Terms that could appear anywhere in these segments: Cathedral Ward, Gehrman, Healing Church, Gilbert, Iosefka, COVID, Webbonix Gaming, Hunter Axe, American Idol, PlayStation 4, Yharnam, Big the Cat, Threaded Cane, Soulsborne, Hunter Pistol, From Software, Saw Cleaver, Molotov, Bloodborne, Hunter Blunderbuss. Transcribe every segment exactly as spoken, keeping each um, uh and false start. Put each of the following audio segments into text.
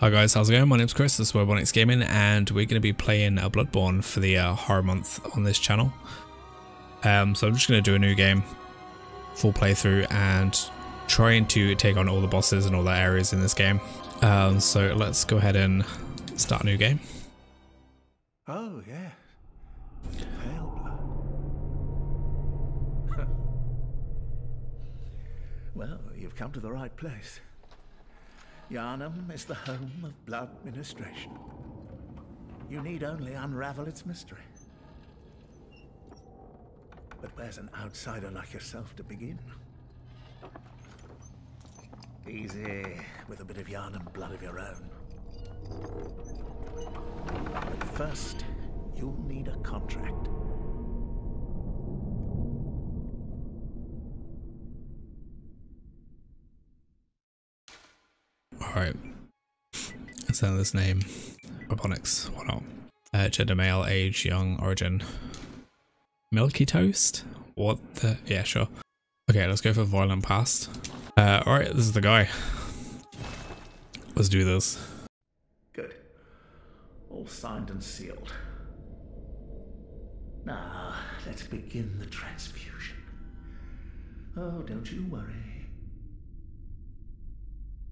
Hi guys, how's it going? My name's Chris, this is Webbonix Gaming, and we're going to be playing uh, Bloodborne for the uh, horror month on this channel. Um, so I'm just going to do a new game, full playthrough, and trying to take on all the bosses and all the areas in this game. Um, so let's go ahead and start a new game. Oh yeah. Well, well, you've come to the right place. Yharnam is the home of blood ministration. You need only unravel its mystery. But where's an outsider like yourself to begin? Easy, with a bit of Yharnam blood of your own. But first, you'll need a contract. Alright, so this name, Webbonix, why not? Uh, gender male, age, young, origin. Milky toast? What the? Yeah, sure. Okay, let's go for violent past. Uh, alright, this is the guy. Let's do this. Good. All signed and sealed. Now, let's begin the transfusion. Oh, don't you worry.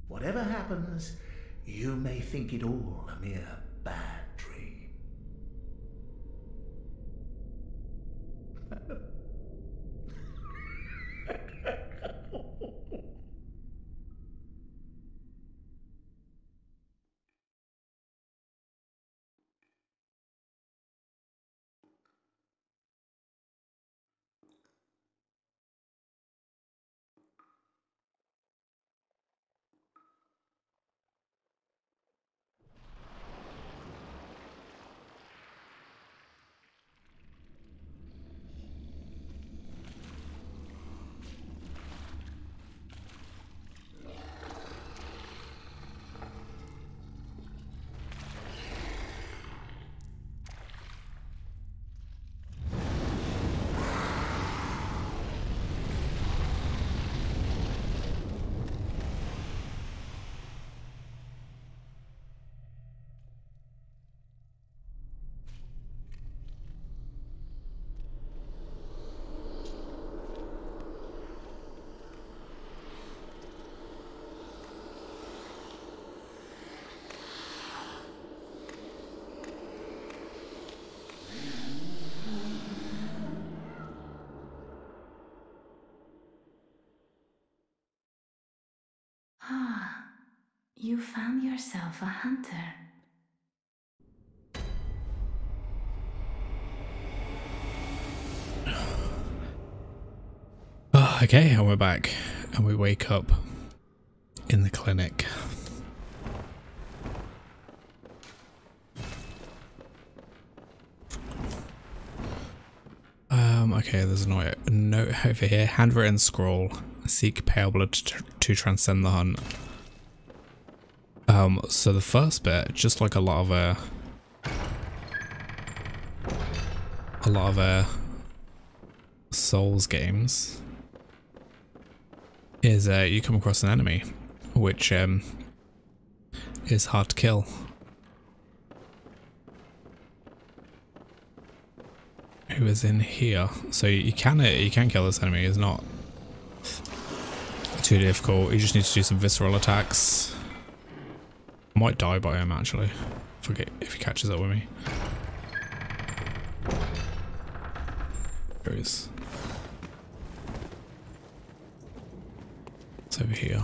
Whatever happens, you may think it all a mere bad dream. You found yourself a hunter. Oh, okay, and we're back, and we wake up in the clinic. Um, okay, there's a note, a note over here. Handwritten scroll. Seek pale blood to, to transcend the hunt. Um, so the first bit, just like a lot of uh, a lot of uh, Souls games, is uh, you come across an enemy, which um, is hard to kill. Who is in here? So you can uh, you can kill this enemy. It's not too difficult. You just need to do some visceral attacks. Might die by him actually, forget if he catches up with me. There he is. It's over here.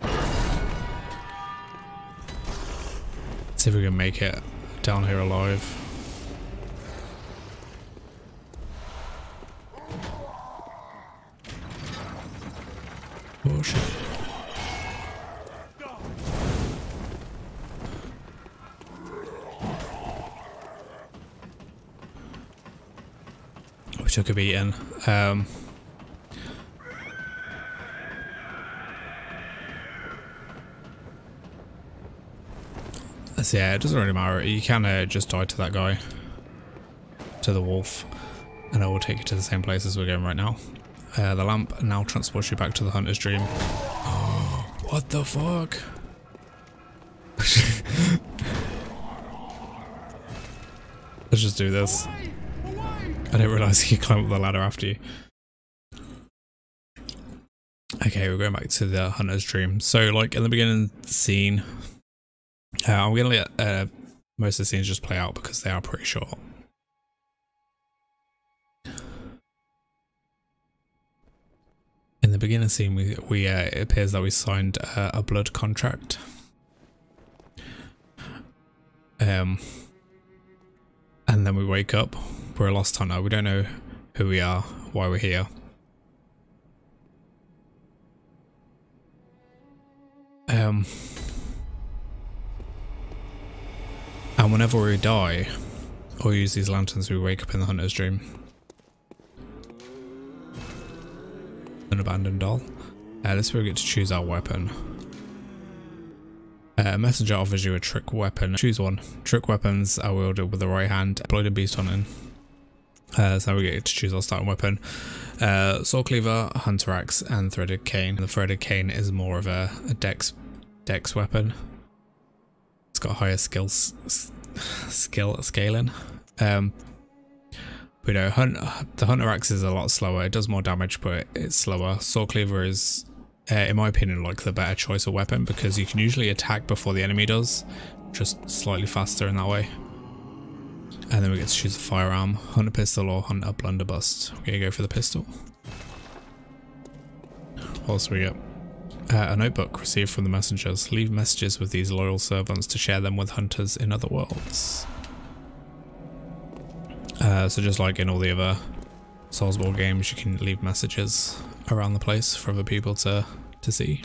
Let's see if we can make it down here alive. Oh shit. We took a beating. Um, so yeah, it doesn't really matter. You can uh, just die to that guy, to the wolf. and I will take you to the same place as we're going right now. Uh, the lamp now transports you back to the hunter's dream. Oh, what the fuck? Let's just do this. I didn't realise he could climb up the ladder after you. Okay, we're going back to the hunter's dream. So, like, in the beginning scene, uh, I'm going to let uh, most of the scenes just play out because they are pretty short. In the beginning scene, we, we uh, it appears that we signed uh, a blood contract. Um, and then we wake up. We're a lost hunter. We don't know who we are, why we're here. Um, and whenever we die, or use these lanterns, we wake up in the hunter's dream. An abandoned doll. Uh, this is where we get to choose our weapon. Uh, a messenger offers you a trick weapon. Choose one. Trick weapons are wielded with the right hand. Blooded beast hunting. Uh, so we get to choose our starting weapon. Uh, Saw Cleaver, Hunter Axe and Threaded Cane. The Threaded Cane is more of a, a dex dex weapon. It's got higher skills, skill scaling. Um, but you know, hunt, the Hunter Axe is a lot slower. It does more damage but it's slower. Saw Cleaver is, uh, in my opinion, like the better choice of weapon because you can usually attack before the enemy does. Just slightly faster in that way. And then we get to choose a firearm, Hunter Pistol or Hunter Blunderbuss. We're going to go for the pistol. What else do we get? Uh, a notebook received from the messengers. Leave messages with these loyal servants to share them with hunters in other worlds. Uh, so just like in all the other Soulsborne games, you can leave messages around the place for other people to, to see.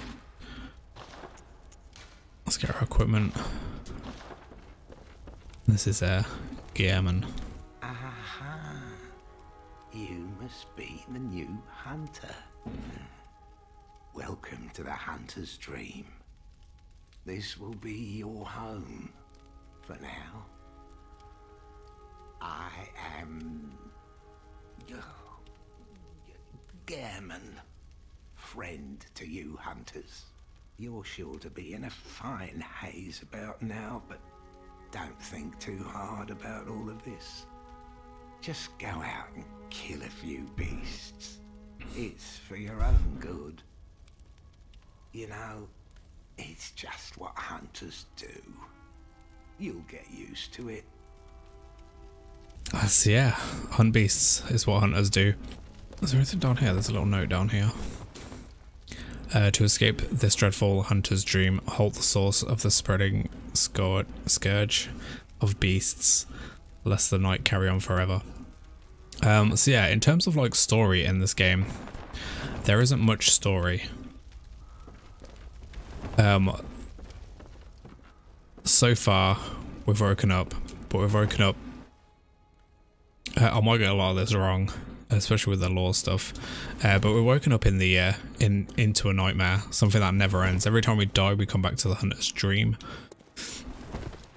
Let's get our equipment. This is a... Uh, Gehrman. Aha. You must be the new hunter. Welcome to the hunter's dream. This will be your home for now. I am Gehrman, friend to you hunters. You're sure to be in a fine haze about now, but don't think too hard about all of this. Just go out and kill a few beasts. It's for your own good. You know, it's just what hunters do. You'll get used to it. That's, yeah, hunt beasts is what hunters do. Is there anything down here? There's a little note down here. Uh, to escape this dreadful hunter's dream, halt the source of the spreading scour scourge of beasts, lest the night carry on forever. Um, so yeah, in terms of like story in this game, there isn't much story. Um, so far, we've woken up, but we've woken up. Uh, I might get a lot of this wrong, especially with the lore stuff, uh, but we're woken up in the uh, in into a nightmare, something that never ends. Every time we die, we come back to the hunter's dream.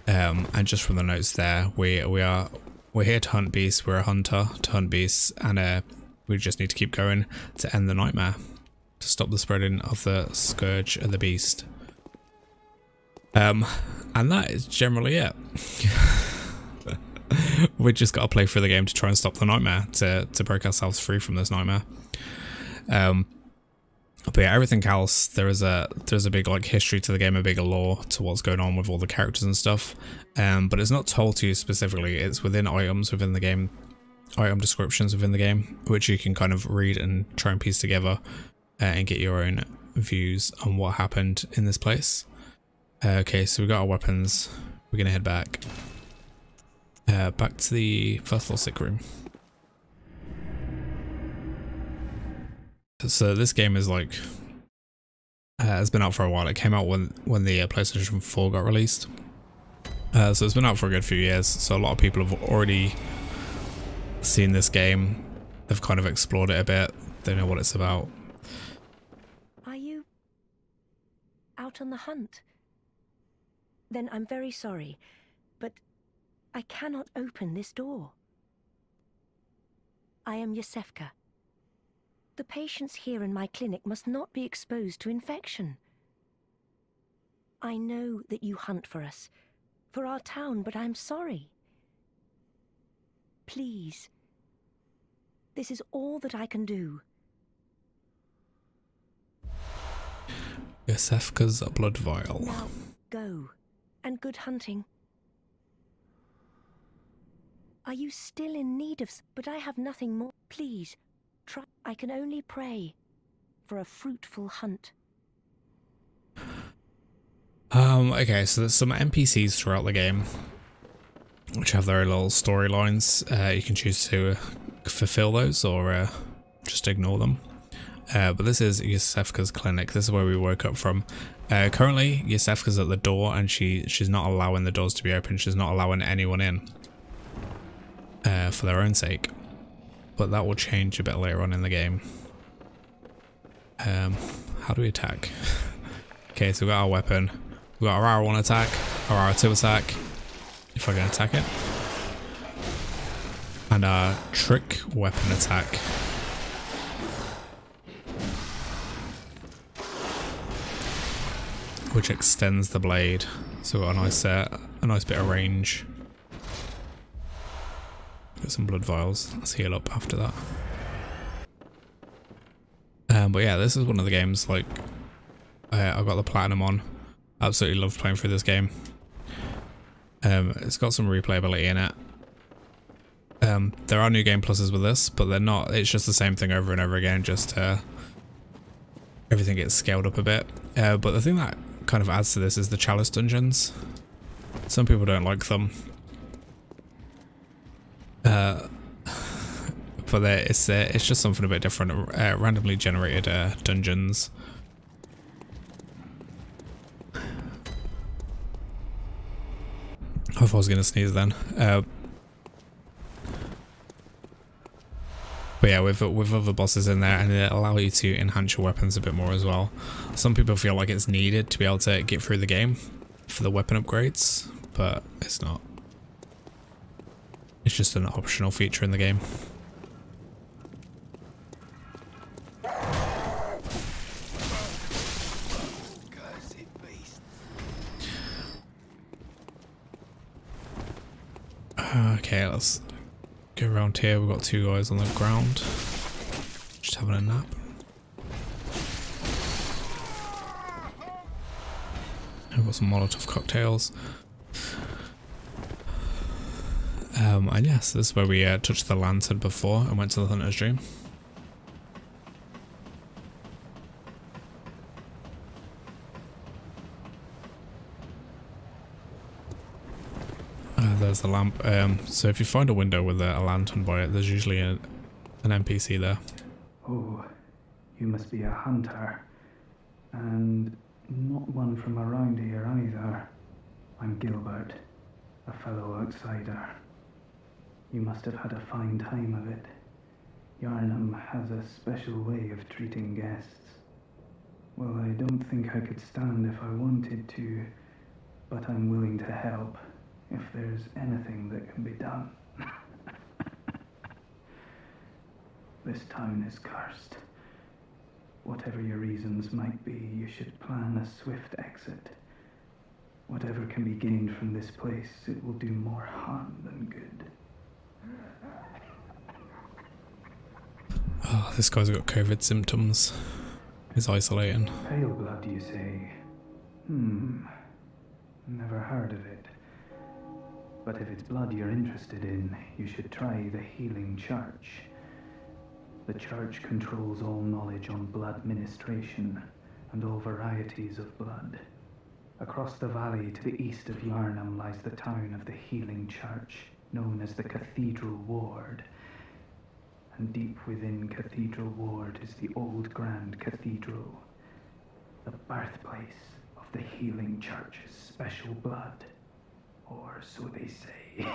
Um, and just from the notes there, we we are we're here to hunt beasts. We're a hunter to hunt beasts, and uh, we just need to keep going to end the nightmare, to stop the spreading of the scourge of the beast. Um, and that is generally it. We just got to play through the game to try and stop the nightmare, to, to break ourselves free from this nightmare. Um, but yeah, everything else, there is a there's a big like history to the game, a bigger lore to what's going on with all the characters and stuff. Um, but it's not told to you specifically. It's within items within the game, item descriptions within the game, which you can kind of read and try and piece together uh, and get your own views on what happened in this place. Uh, okay, so we got our weapons. We're gonna head back. Uh, back to the first floor sick room. So this game is like, uh, it's been out for a while. It came out when when the uh, PlayStation four got released. Uh, so it's been out for a good few years. So a lot of people have already seen this game. They've kind of explored it a bit. They know what it's about. Are you out on the hunt? Then I'm very sorry, but I cannot open this door. I am Iosefka. The patients here in my clinic must not be exposed to infection. I know that you hunt for us, for our town, but I'm sorry. Please. This is all that I can do. Iosefka's blood vial. Now, go, and good hunting. Are you still in need of... But I have nothing more. Please, try... I can only pray for a fruitful hunt. Um, okay, so there's some N P Cs throughout the game, which have their little storylines. Uh, you can choose to fulfill those or uh, just ignore them. Uh, but this is Iosefka's clinic. This is where we woke up from. Uh, currently, Iosefka's at the door, and she she's not allowing the doors to be open. She's not allowing anyone in. Uh, for their own sake, but that will change a bit later on in the game. Um, how do we attack? Okay, so we've got our weapon, we've got our R one attack, our R two attack, if I can attack it, and our trick weapon attack. Which extends the blade, so we've got a nice, uh, a nice bit of range. Got some blood vials. Let's heal up after that. Um, but yeah, this is one of the games, like, uh, I've got the platinum on. Absolutely love playing through this game. Um, it's got some replayability in it. Um, there are new game pluses with this, but they're not, it's just the same thing over and over again, just uh, everything gets scaled up a bit. Uh, but the thing that kind of adds to this is the chalice dungeons. Some people don't like them. Uh, but there, it's uh, it's just something a bit different. Uh, randomly generated uh, dungeons. I thought I was gonna sneeze then. Uh, but yeah, with with other bosses in there, and it allows you to enhance your weapons a bit more as well. Some people feel like it's needed to be able to get through the game for the weapon upgrades, but it's not. It's just an optional feature in the game. Okay, let's go around here. We've got two guys on the ground. Just having a nap. I've got some Molotov cocktails. Um, and yes, this is where we uh, touched the lantern before and went to the Hunter's Dream. Uh, there's the lamp. Um, so if you find a window with a, a lantern by it, there's usually a, an N P C there. Oh, you must be a hunter. And not one from around here either. I'm Gilbert, a fellow outsider. You must have had a fine time of it. Yharnam has a special way of treating guests. Well, I don't think I could stand if I wanted to, but I'm willing to help if there's anything that can be done. This town is cursed. Whatever your reasons might be, you should plan a swift exit. Whatever can be gained from this place, it will do more harm than good. Oh, this guy's got COVID symptoms. He's isolating. Pale blood, you say? Hmm. Never heard of it. But if it's blood you're interested in, you should try the Healing Church. The church controls all knowledge on blood ministration and all varieties of blood. Across the valley to the east of Yharnam lies the town of the Healing Church, known as the Cathedral Ward. And deep within Cathedral Ward is the old Grand Cathedral, the birthplace of the Healing Church's special blood, or so they say.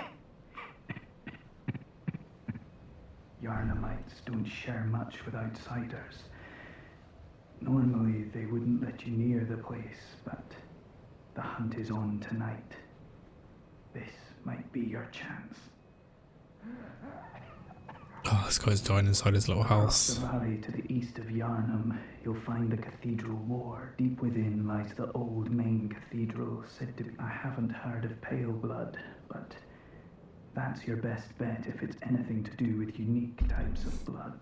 Yharnamites don't share much with outsiders. Normally they wouldn't let you near the place, but the hunt is on tonight. This might be your chance. Oh, this guy's dying inside his little house. Across the valley to the east of Yharnam, you'll find the Cathedral Ward. Deep within lies the old main cathedral, said to be... I haven't heard of pale blood, but that's your best bet if it's anything to do with unique types of blood.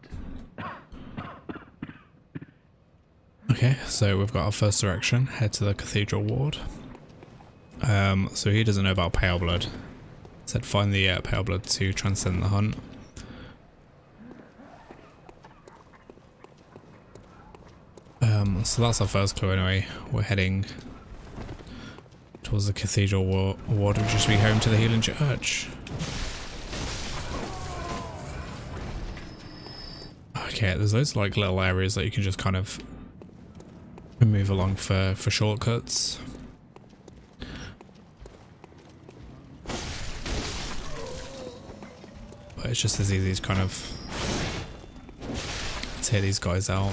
Okay, so we've got our first direction, head to the Cathedral Ward. Um, so he doesn't know about pale blood. Said find the uh, pale blood to transcend the hunt. Um, so that's our first clue anyway. We're heading towards the Cathedral Ward, which will just be home to the Healing Church. Okay, there's those like little areas that you can just kind of move along for, for shortcuts. But it's just as easy to kind of tear these guys out.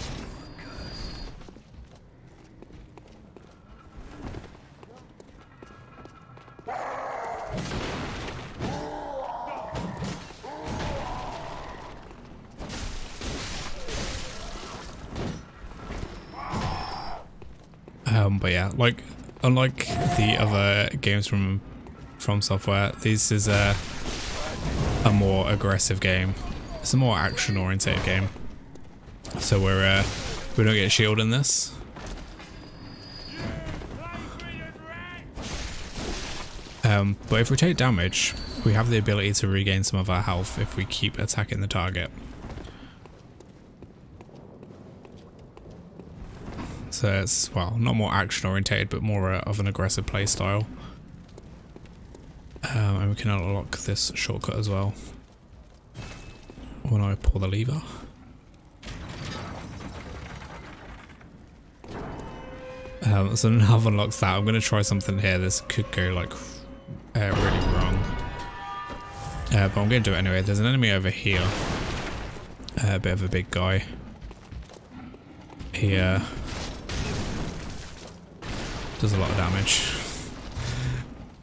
Um, but yeah, like unlike the other games from From Software, this is a a more aggressive game. It's a more action-oriented game. So we're uh, we don't get shield in this. Um, but if we take damage, we have the ability to regain some of our health if we keep attacking the target. So it's, well, not more action oriented, but more uh, of an aggressive play style. Um, and we can unlock this shortcut as well when I pull the lever. Um, so now I've unlocked that. I'm going to try something here. This could go like uh, really wrong. Uh, but I'm going to do it anyway. There's an enemy over here. Uh, a bit of a big guy. He uh, does a lot of damage.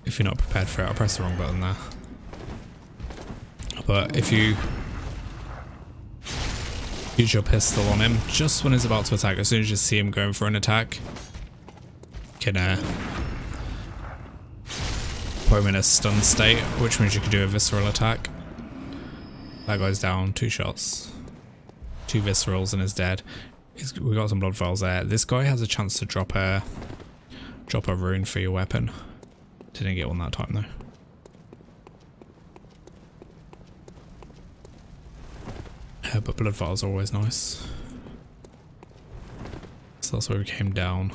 If you're not prepared for it, I pressed the wrong button there. But if you use your pistol on him just when he's about to attack, as soon as you see him going for an attack, you can uh, put him in a stun state, which means you can do a visceral attack. That guy's down, two shots, two viscerals, and is dead. He's, we got some blood vials there. This guy has a chance to drop a drop a rune for your weapon. Didn't get one that time though. Yeah, but blood vials are always nice. So that's where we came down.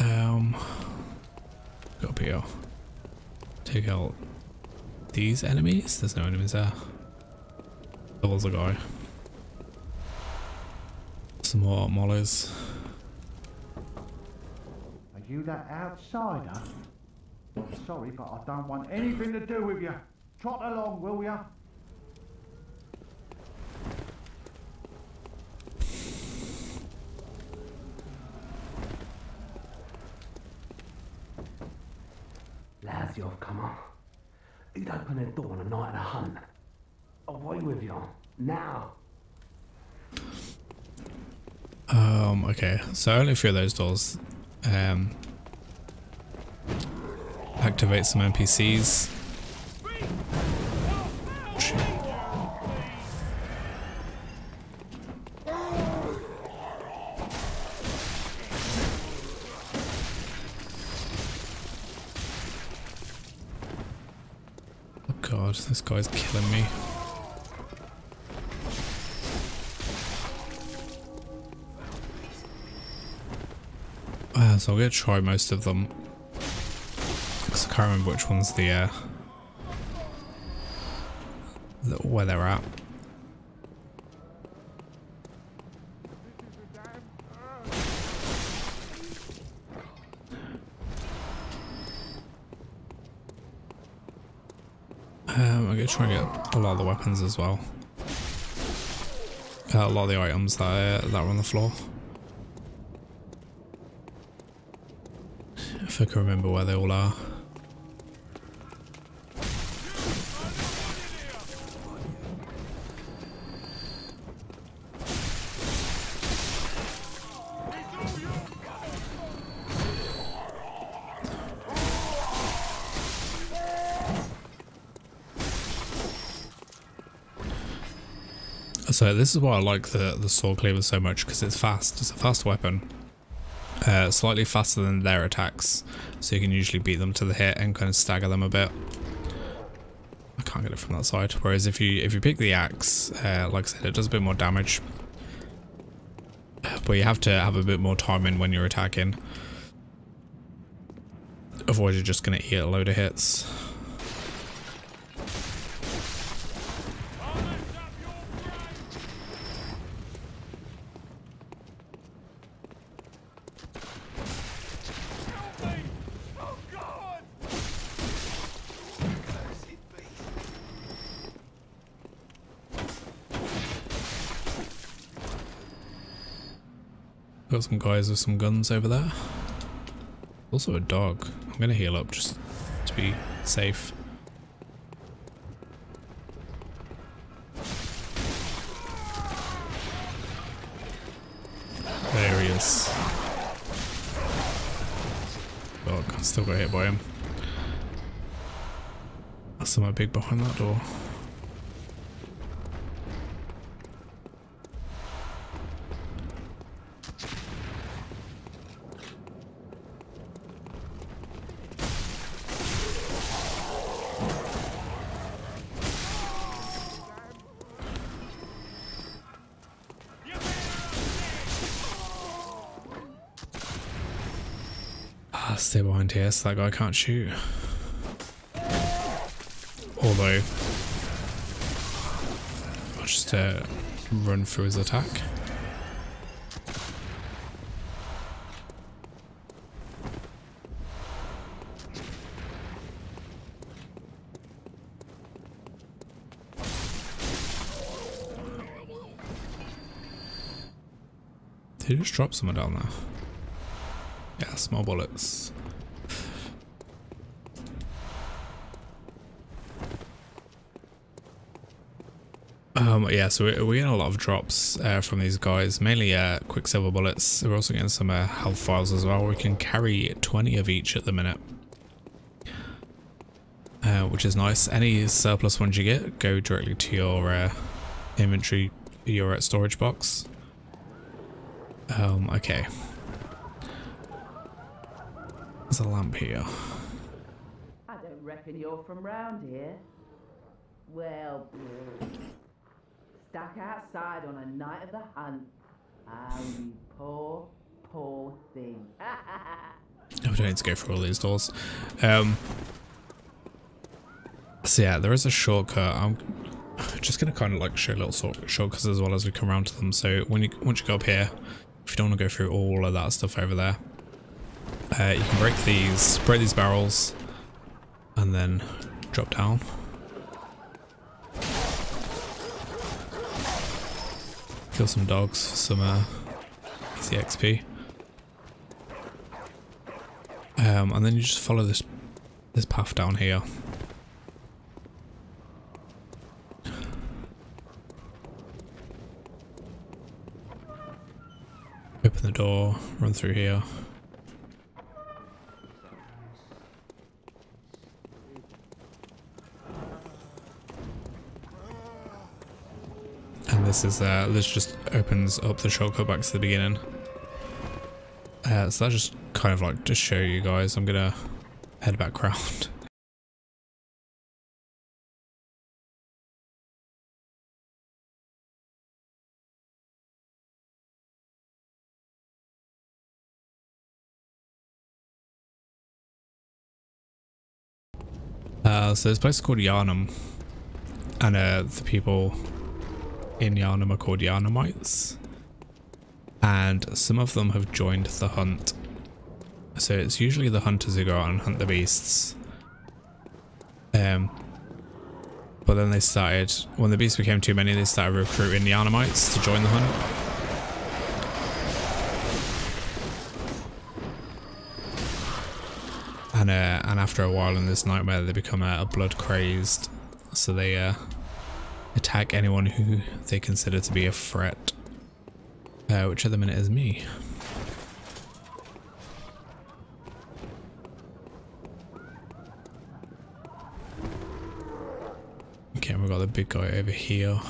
Um, go up here. Take out these enemies. There's no enemies there. There was a guy. Some more mollies. Are you that outsider? I'm sorry, but I don't want anything to do with you. Trot along, will ya? Lads, you've come on. You'd open the door on a night of hunt. Away with you now. Um. Okay. So only a few of those doors. Um. Activate some N P Cs. Shit. Oh God! This guy's killing me. So I'm going to try most of them, because I can't remember which one's the, uh, the where they're at. Um, I'm going to try and get a lot of the weapons as well, uh, a lot of the items that, uh, that are on the floor. If I can remember where they all are. So this is why I like the, the Saw Cleaver so much, because it's fast. It's a fast weapon. Uh, slightly faster than their attacks, so you can usually beat them to the hit and kind of stagger them a bit. I can't get it from that side. Whereas if you if you pick the axe, uh, like I said, it does a bit more damage, but you have to have a bit more time in when you're attacking. Otherwise, you're just gonna eat a load of hits. Got some guys with some guns over there. Also a dog. I'm gonna heal up just to be safe. There he is. Dog, I still got hit by him. That's somewhere big behind that door. Stay behind here so that guy can't shoot. Although, I'll just uh, run through his attack. Did he just drop someone down there? Yeah, small bullets. Um, yeah, so we're, we're getting a lot of drops uh, from these guys, mainly uh, quicksilver bullets. We're also getting some uh, health vials as well. We can carry twenty of each at the minute, uh, which is nice. Any surplus ones you get go directly to your uh, inventory, your storage box. Um, okay. There's a lamp here. I don't reckon you're from round here. Well, stuck outside on a night of the hunt. Ah, you poor, poor thing. No, we don't need to go through all these doors. Um, so yeah, there is a shortcut. I'm just gonna kind of like show little sort shortcuts as well as we come around to them. So when you once you go up here, if you don't want to go through all of that stuff over there. Uh, you can break these, break these barrels, and then drop down. Kill some dogs for some uh, easy X P. Um, and then you just follow this this path down here. Open the door, run through here. This is uh, this just opens up the shortcut back to the beginning. Uh, so that's just kind of like to show you guys. I'm gonna head back around. Uh, so this place is called Yharnam, and uh, the people in Yharnam are called Yharnamites, and some of them have joined the hunt. So it's usually the hunters who go out and hunt the beasts. Um, but then they started, when the beasts became too many, they started recruiting Yharnamites to join the hunt. And uh, and after a while in this nightmare, they become a uh, blood crazed, so they uh. attack anyone who they consider to be a threat, uh, which at the minute is me. Okay, we've got the big guy over here.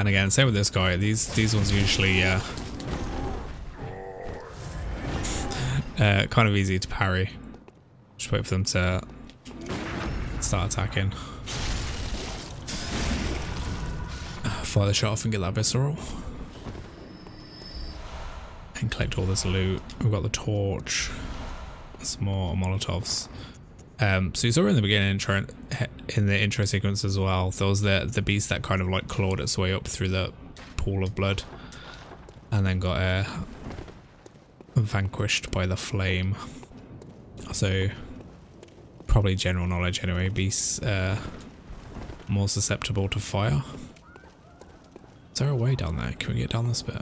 and again, same with this guy. These these ones usually uh, uh, kind of easy to parry. Just wait for them to start attacking. Fire the shot off and get that visceral. And collect all this loot. We've got the torch. Some more Molotovs. Um, so you saw in the beginning intro, in the intro sequence as well, there was the the beast that kind of like clawed its way up through the pool of blood, and then got uh, vanquished by the flame. So probably general knowledge anyway. Beasts uh, more susceptible to fire. Is there a way down there? Can we get down this bit?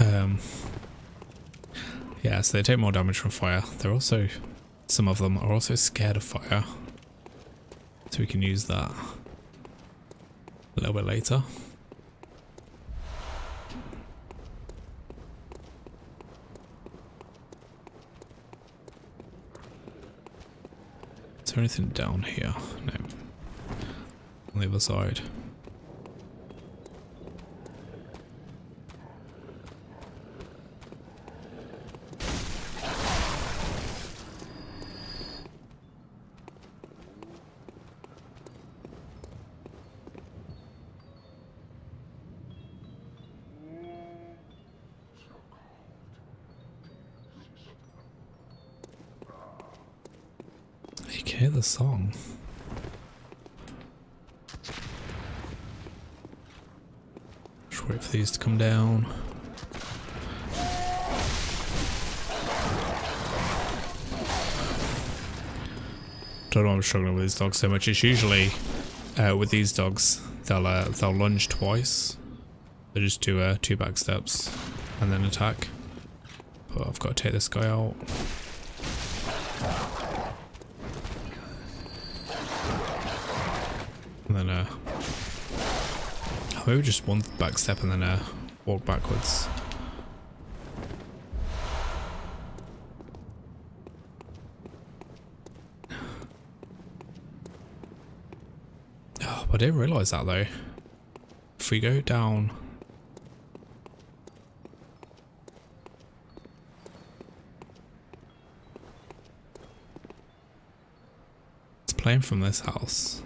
Um, yeah, so they take more damage from fire. They're also, some of them are also scared of fire, so we can use that a little bit later. Is there anything down here? No. On the other side. Hear the song. Just wait for these to come down. Don't know why I'm struggling with these dogs so much. It's usually uh, with these dogs they'll uh, they'll lunge twice. They just do uh, two back steps and then attack. But I've got to take this guy out. And then, uh, maybe just one back step and then uh, walk backwards. Oh, I didn't realise that though. If we go down, it's playing from this house.